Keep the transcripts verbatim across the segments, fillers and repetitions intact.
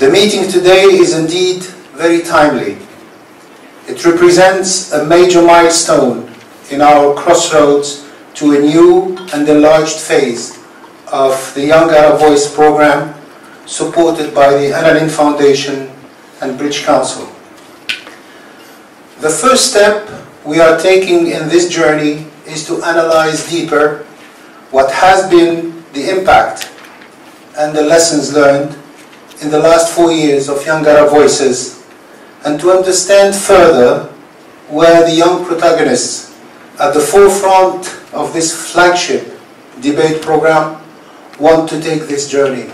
The meeting today is indeed very timely. It represents a major milestone in our crossroads to a new and enlarged phase of the Young Arab Voice program, supported by the Anna Lindh Foundation and Bridge Council. The first step we are taking in this journey is to analyze deeper what has been the impact and the lessons learned in the last four years of Young Arab Voices, and to understand further where the young protagonists at the forefront of this flagship debate program want to take this journey.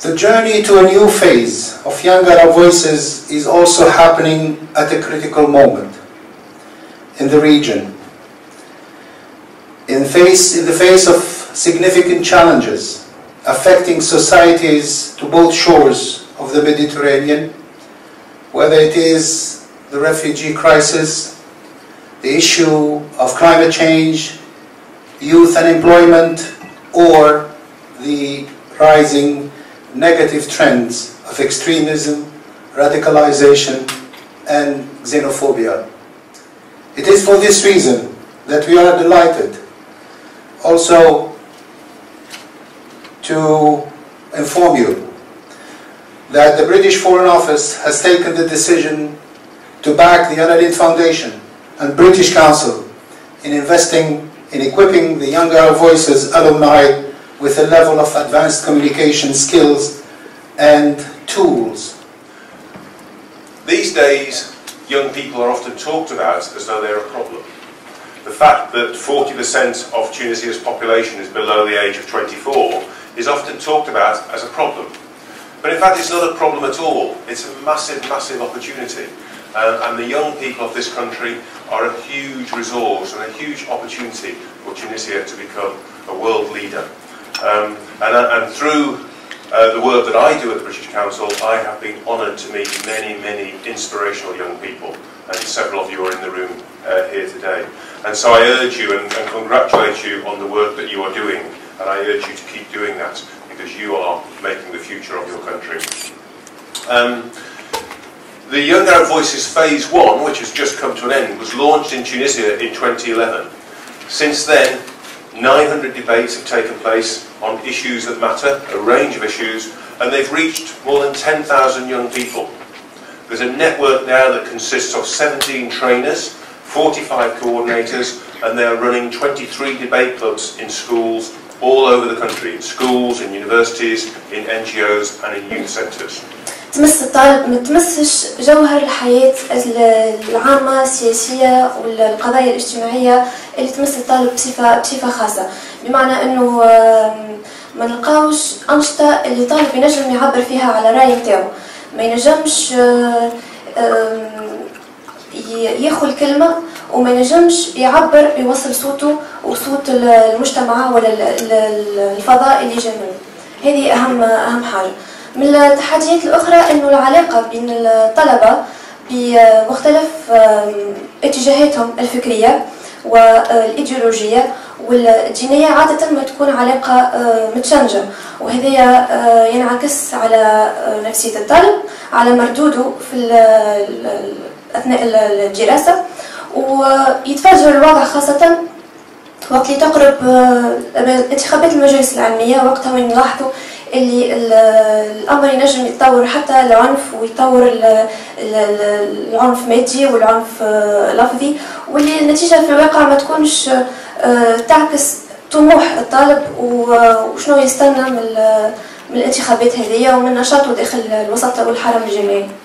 The journey to a new phase of Young Arab Voices is also happening at a critical moment in the region, in, face, in the face of significant challenges affecting societies to both shores of the Mediterranean, whether it is the refugee crisis, the issue of climate change, youth unemployment, or the rising negative trends of extremism, radicalization, and xenophobia. It is for this reason that we are delighted also to inform you that the British Foreign Office has taken the decision to back the Anna Lindh Foundation and British Council in investing in equipping the Young Arab Voices alumni with a level of advanced communication skills and tools. These days, young people are often talked about as though they're a problem. The fact that forty percent of Tunisia's population is below the age of twenty-four is often talked about as a problem. But in fact, it's not a problem at all. It's a massive, massive opportunity. Uh, and the young people of this country are a huge resource and a huge opportunity for Tunisia to become a world leader. Um, and, and through uh, the work that I do at the British Council, I have been honoured to meet many, many inspirational young people, and several of you are in the room uh, here today. And so I urge you and, and congratulate you on the work that you are doing, and I urge you to keep doing that, because you are making the future of your country. Um, the Young Arab Voices Phase one, which has just come to an end, was launched in Tunisia in twenty eleven. Since then, nine hundred debates have taken place on issues that matter, a range of issues, and they've reached more than ten thousand young people. There's a network now that consists of seventeen trainers, forty-five coordinators, and they're running twenty-three debate clubs in schools all over the country, in schools, in universities, in N G Os, and in youth centres. تمس الطالب ما تمسش جوهر الحياة العامة السياسية والقضايا الاجتماعية اللي تمس الطالب بصفة بصفة خاصة، بمعنى إنه ما نلقاوش أنشطة اللي طالب ينجم يعبر فيها على رأي نتاعو، ما ينجمش ياخذ الكلمة وما ينجمش يعبر يوصل صوته وصوت المجتمع ولا الفضاء اللي جنبه. هذه أهم أهم حاجة. من التحديات الأخرى أنه العلاقة بين الطلبة بمختلف اتجاهاتهم الفكرية والإيديولوجية والدينية عادة ما تكون علاقة متشنجة، وهذا ينعكس على نفسية الطالب، على مردوده في أثناء الدراسة، ويتفجر الوضع خاصة وقت اللي تقرب انتخابات المجالس العلمية. وقتها وين نلاحظوا اللي الأمر ينجم يتطور حتى العنف، ويتطور العنف مادي والعنف لفظي، واللي النتيجة في الواقع ما تكونش تعكس طموح الطالب وشنو يستنى من الانتخابات هذية ومن نشاطه داخل الوسط والحرم الجامعي.